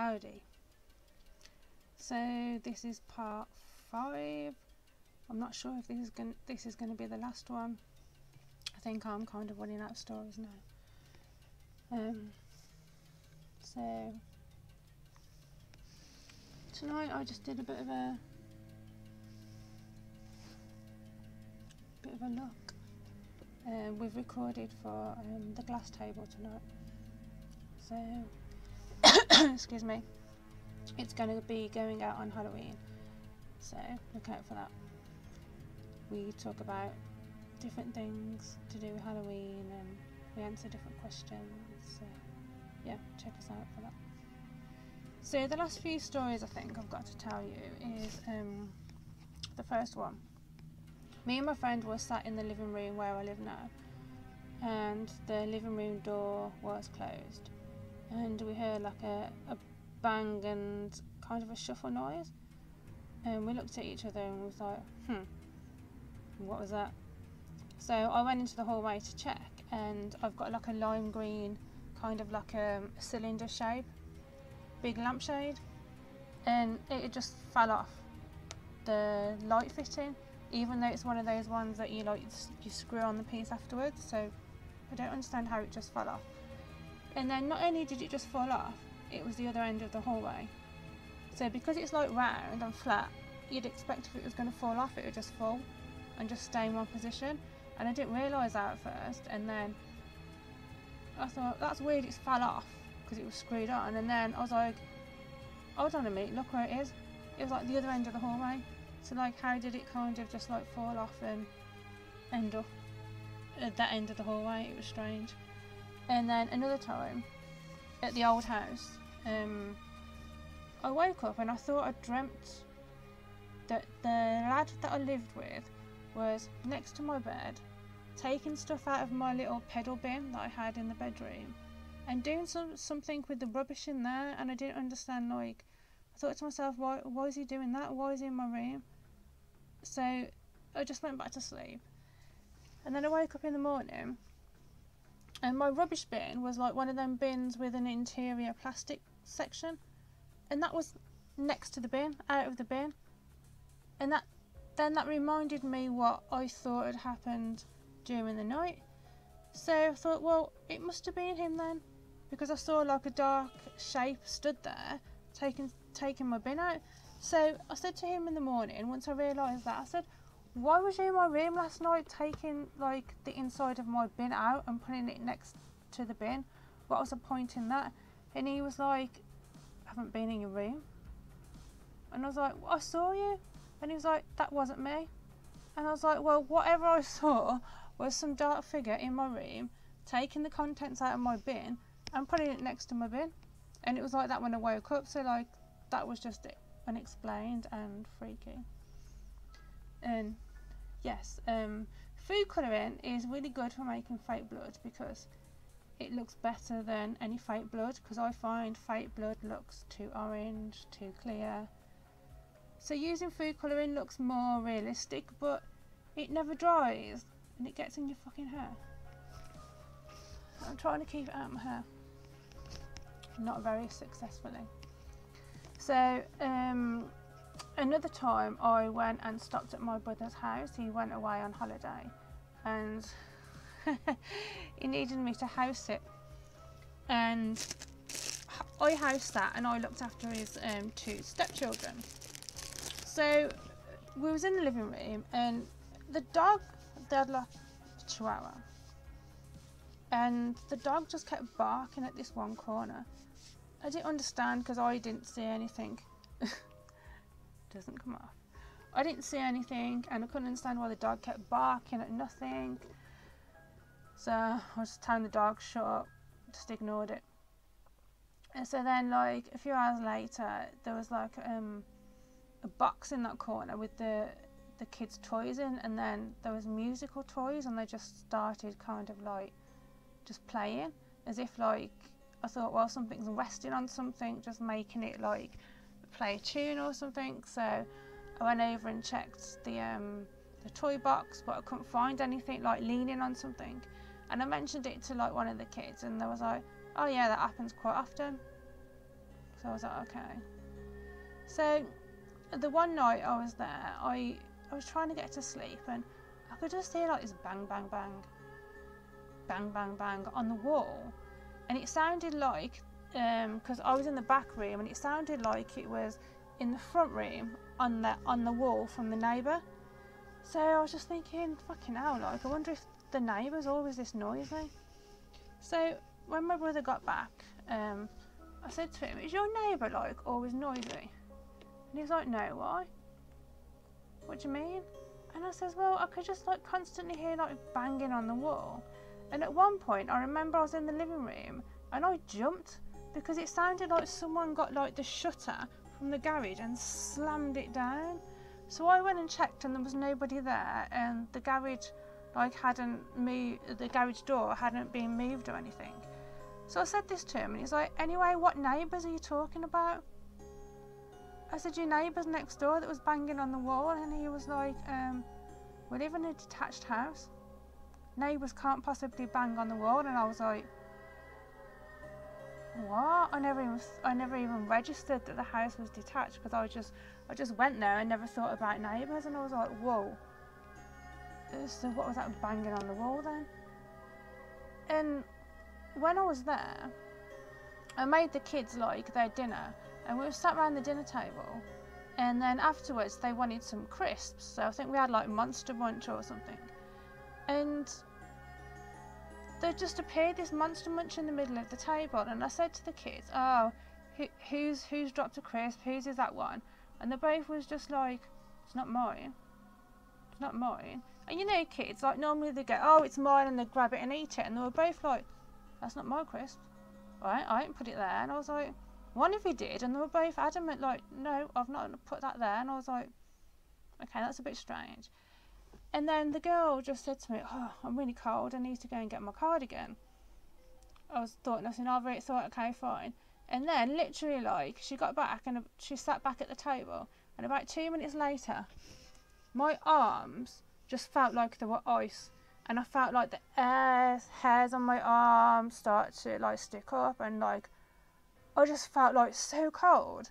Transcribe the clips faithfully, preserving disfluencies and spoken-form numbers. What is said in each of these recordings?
Howdy. So this is part five. I'm not sure if this is going this is going to be the last one. I think I'm kind of running out of stories now. Um. So tonight I just did a bit of a bit of a look. Um, we've recorded for um, the glass table tonight. So excuse me. It's going to be going out on Halloween, so look out for that. We talk about different things to do with Halloween and we answer different questions, so yeah, check us out for that. So the last few stories I think I've got to tell you is um, the first one. Me and my friend were sat in the living room where I live now, and the living room door was closed, and we heard like a, a bang and kind of a shuffle noise, and we looked at each other and we was like, hmm, what was that? So I went into the hallway to check, and I've got like a lime green kind of like a cylinder shape big lampshade, and it just fell off the light fitting, even though it's one of those ones that you like you screw on the piece afterwards. So I don't understand how it just fell off. And then not only did it just fall off, it was the other end of the hallway. So because it's like round and flat, you'd expect if it was going to fall off, it would just fall and just stay in one position. And I didn't realise that at first, and then I thought, that's weird, it's fell off because it was screwed on. And then I was like, hold on a minute, look where it is. It was like the other end of the hallway. So like, how did it kind of just like fall off and end up at that end of the hallway? It was strange. And then another time at the old house, Um, I woke up and I thought I dreamt that the lad that I lived with was next to my bed, taking stuff out of my little pedal bin that I had in the bedroom and doing some, something with the rubbish in there. And I didn't understand, like, I thought to myself, why, why is he doing that? Why is he in my room? So I just went back to sleep. And then I woke up in the morning, and my rubbish bin was like one of them bins with an interior plastic section, and that was next to the bin, out of the bin. And that then that reminded me what I thought had happened during the night. So I thought, well, it must have been him then, because I saw like a dark shape stood there taking taking my bin out. So I said to him in the morning, once I realised that, I said, why was you in my room last night taking like the inside of my bin out and putting it next to the bin? What was the point in that? And he was like, I haven't been in your room. And I was like, well, I saw you. And he was like, that wasn't me. And I was like, well, whatever I saw was some dark figure in my room taking the contents out of my bin and putting it next to my bin. And it was like that when I woke up. So like, that was just unexplained and freaky. And yes, um, food colouring is really good for making fake blood because it looks better than any fake blood, because I find fake blood looks too orange, too clear. So using food colouring looks more realistic, but it never dries and it gets in your fucking hair. I'm trying to keep it out of my hair, not very successfully. So um, another time I went and stopped at my brother's house. He went away on holiday and he needed me to house it, and I housed that and I looked after his um, two stepchildren. So we was in the living room and the dog, they had like a chihuahua, and the dog just kept barking at this one corner. I didn't understand because I didn't see anything. Doesn't come off. I didn't see anything and I couldn't understand why the dog kept barking at nothing. So I was just telling the dog shut up, just ignored it. And so then like a few hours later, there was like um, a box in that corner with the the kids' toys in, and then there was musical toys and they just started kind of like just playing as if like, I thought, well, something's resting on something, just making it like play a tune or something. So I went over and checked the um the toy box, but I couldn't find anything like leaning on something. And I mentioned it to like one of the kids and they was like, oh yeah, that happens quite often. So I was like, okay. So the one night I was there, I, I was trying to get to sleep and I could just hear like this bang, bang, bang, bang, bang, bang on the wall. And it sounded like, because um, I was in the back room, and it sounded like it was in the front room on the, on the wall from the neighbour. So I was just thinking, fucking hell, like, I wonder if the neighbour's always this noisy. So when my brother got back, um, I said to him, is your neighbour, like, always noisy? And he was like, no, why? What do you mean? And I says, well, I could just, like, constantly hear, like, banging on the wall. And at one point, I remember I was in the living room, and I jumped, because it sounded like someone got, like, the shutter from the garage and slammed it down. So I went and checked, and there was nobody there, and the garage, like, hadn't moved, the garage door hadn't been moved or anything. So I said this to him, and he's like, anyway, what neighbours are you talking about? I said, your neighbours next door that was banging on the wall. And he was like, um, we live in a detached house. Neighbours can't possibly bang on the wall. And I was like, what? I never even, I never even registered that the house was detached, because I was just, I just went there and never thought about neighbours. And I was like, whoa. So what was that banging on the wall then? And when I was there, I made the kids like their dinner, and we were sat around the dinner table, and then afterwards they wanted some crisps, so I think we had like Monster Munch or something, and there just appeared this Monster Munch in the middle of the table. And I said to the kids, oh, who, who's who's dropped a crisp, whose is that one? And they both was just like, it's not mine, it's not mine. And you know kids, like normally they go, oh, it's mine, and they grab it and eat it, and they were both like, that's not my crisp, right? I didn't put it there. And I was like, one of you did. And they were both adamant, like, no, I've not put that there. And I was like, okay, that's a bit strange. And then the girl just said to me, oh, I'm really cold, I need to go and get my cardigan. I was thought nothing of it, thought, okay, fine. And then literally, like, she got back and she sat back at the table. And about two minutes later, my arms just felt like they were ice. And I felt like the hairs, hairs on my arm start to like stick up, and like I just felt like so cold.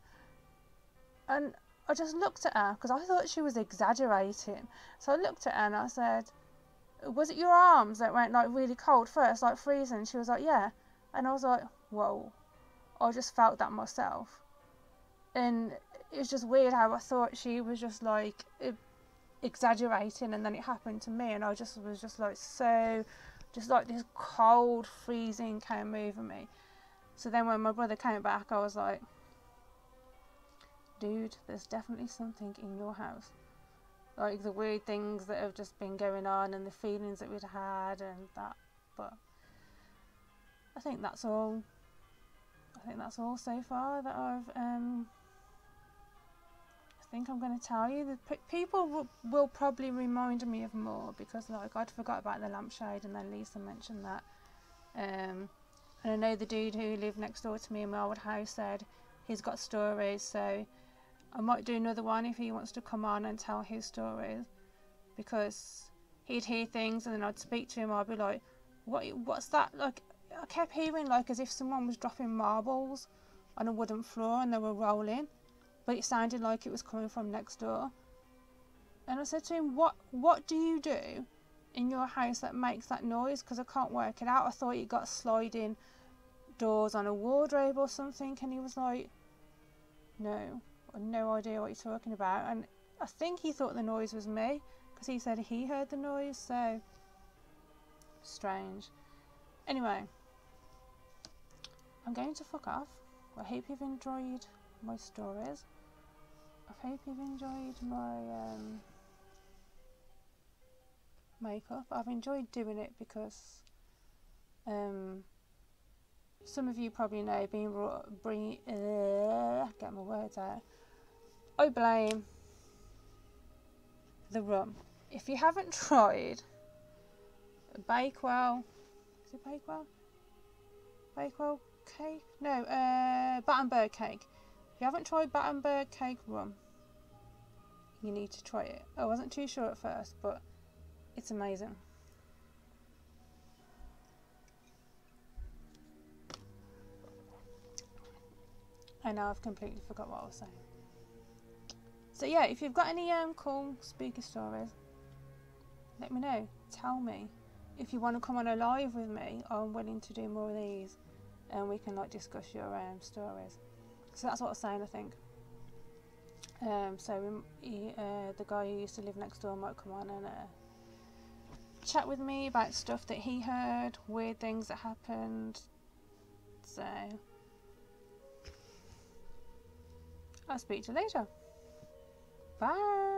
And I just looked at her, because I thought she was exaggerating. So I looked at her and I said, was it your arms that went like really cold first, like freezing? She was like, yeah. And I was like, whoa, I just felt that myself. And it's just weird how I thought she was just like it, exaggerating, and then it happened to me, and I just was just like, so just like this cold freezing came over me. So then when my brother came back, I was like, dude, there's definitely something in your house, like the weird things that have just been going on and the feelings that we'd had and that. But I think that's all I think that's all so far that I've um I think I'm going to tell you. The people will, will probably remind me of more, because like I'd forgot about the lampshade, and then Lisa mentioned that. Um, and I know the dude who lived next door to me in Marwood House said he's got stories, so I might do another one if he wants to come on and tell his stories, because he'd hear things and then I'd speak to him. I'd be like, what? What's that? Like I kept hearing like as if someone was dropping marbles on a wooden floor and they were rolling. But it sounded like it was coming from next door. And I said to him, what what do you do in your house that makes that noise? Because I can't work it out. I thought you got sliding doors on a wardrobe or something. And he was like, no, I have no idea what you're talking about. And I think he thought the noise was me, because he said he heard the noise. So strange. Anyway, I'm going to fuck off. I hope you've enjoyed my stories. I hope you've enjoyed my um, makeup. I've enjoyed doing it because um, some of you probably know, being brought, bringing, uh, get my words out, I blame the rum. If you haven't tried Bakewell, is it Bakewell? Bakewell cake? No, uh, Battenberg cake. If you haven't tried Battenberg cake rum, you need to try it. I wasn't too sure at first, but it's amazing. And now I've completely forgot what I was saying. So yeah, if you've got any um, cool spooky stories, let me know. Tell me. If you want to come on a live with me, I'm willing to do more of these. And we can like discuss your um, stories. So that's what I was saying, I think. Um, so he, uh, the guy who used to live next door might come on and uh, chat with me about stuff that he heard, weird things that happened. So I'll speak to you later. Bye.